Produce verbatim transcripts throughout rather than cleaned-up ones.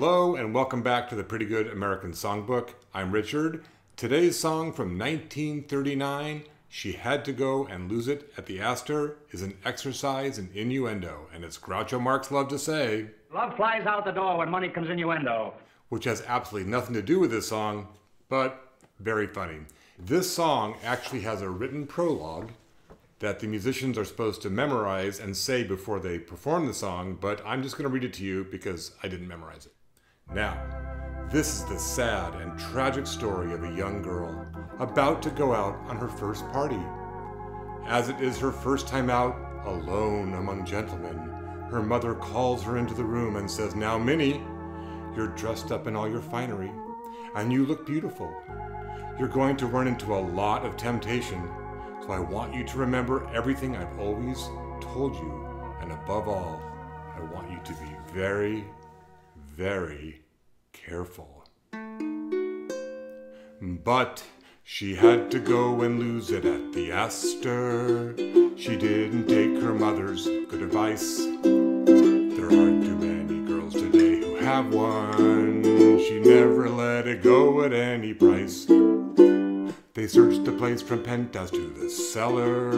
Hello and welcome back to the Pretty Good American Songbook. I'm Richard. Today's song from nineteen thirty-nine, She Had to Go and Lose It at the Astor, is an exercise in innuendo, and it's Groucho Marx loved to say, "Love flies out the door when money comes innuendo," which has absolutely nothing to do with this song, but very funny. This song actually has a written prologue that the musicians are supposed to memorize and say before they perform the song, but I'm just going to read it to you because I didn't memorize it. Now, this is the sad and tragic story of a young girl about to go out on her first party. As it is her first time out, alone among gentlemen, her mother calls her into the room and says, "Now, Minnie, you're dressed up in all your finery, and you look beautiful. You're going to run into a lot of temptation, so I want you to remember everything I've always told you, and above all, I want you to be very, very careful." But she had to go and lose it at the Astor. She didn't take her mother's good advice. There aren't too many girls today who have one. She never let it go at any price. They searched the place from penthouse to the cellar,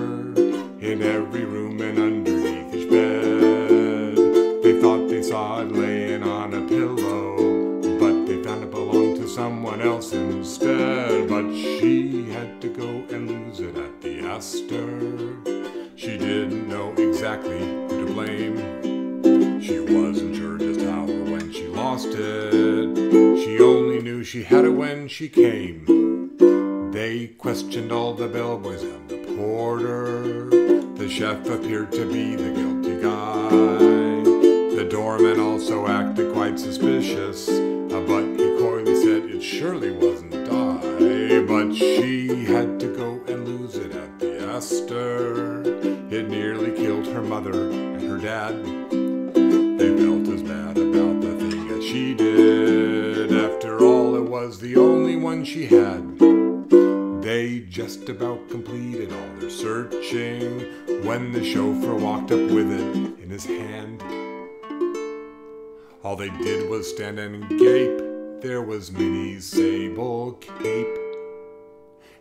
in every room and underneath each bed. They thought they saw it laying on a pillow, but they found it belonged to someone else instead. But she had to go and lose it at the Astor. She didn't know exactly who to blame. She wasn't sure just how or when she lost it. She only knew she had it when she came. They questioned all the bellboys and the porter. The chef appeared to be the guilty guy. The doorman also acted quite suspicious, but he coyly said it surely wasn't I. But she had to go and lose it at the Astor. It nearly killed her mother and her dad. They felt as bad about the thing as she did. After all, it was the only one she had. They just about completed all their searching when the chauffeur walked up with it in his hand. All they did was stand and gape. There was Minnie's sable cape,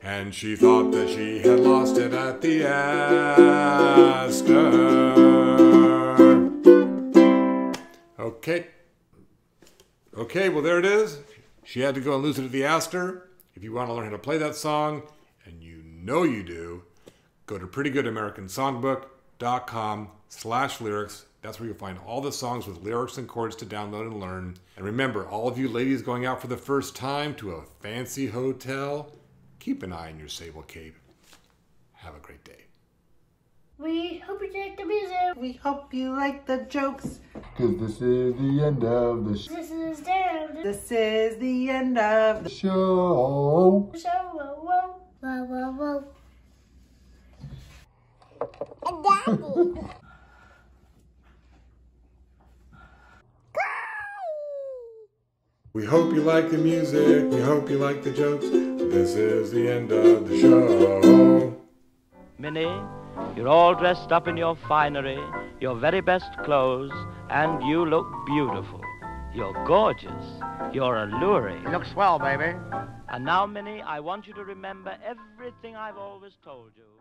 and she thought that she had lost it at the Astor. Okay. Okay, well there it is. She had to go and lose it at the Astor. If you want to learn how to play that song, and you know you do, go to pretty good american songbook dot com slash lyrics. That's where you'll find all the songs with lyrics and chords to download and learn. And remember, all of you ladies going out for the first time to a fancy hotel, keep an eye on your sable cape. Have a great day. We hope you like the music. We hope you like the jokes. Cause this is the end of the show. This is the end. This is the end of the show. Show, whoa, whoa, whoa, whoa. Daddy. We hope you like the music. We hope you like the jokes. This is the end of the show. Minnie, you're all dressed up in your finery, your very best clothes, and you look beautiful. You're gorgeous. You're alluring. You look swell, baby. And now, Minnie, I want you to remember everything I've always told you.